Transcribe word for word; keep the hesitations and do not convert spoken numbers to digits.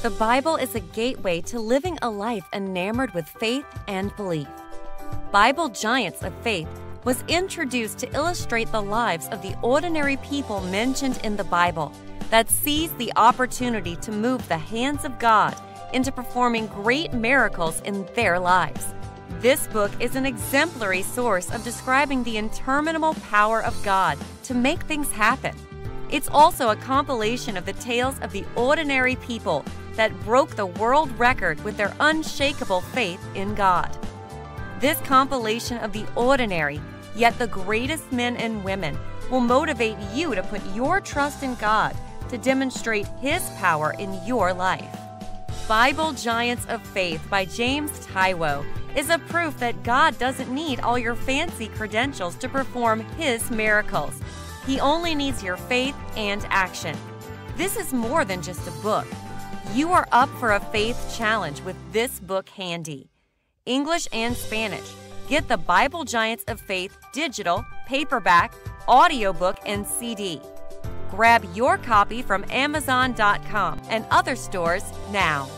The Bible is a gateway to living a life enamored with faith and belief. Bible Giants of Faith was introduced to illustrate the lives of the ordinary people mentioned in the Bible that seized the opportunity to move the hands of God into performing great miracles in their lives. This book is an exemplary source of describing the interminable power of God to make things happen. It's also a compilation of the tales of the ordinary people that broke the world record with their unshakable faith in God. This compilation of the ordinary, yet the greatest men and women, will motivate you to put your trust in God to demonstrate His power in your life. Bible Giants of Faith by James Taiwo is a proof that God doesn't need all your fancy credentials to perform His miracles. He only needs your faith and action. This is more than just a book. You are up for a faith challenge with this book handy. English and Spanish. Get the Bible Giants of Faith digital, paperback, audiobook, and C D. Grab your copy from Amazon dot com and other stores now.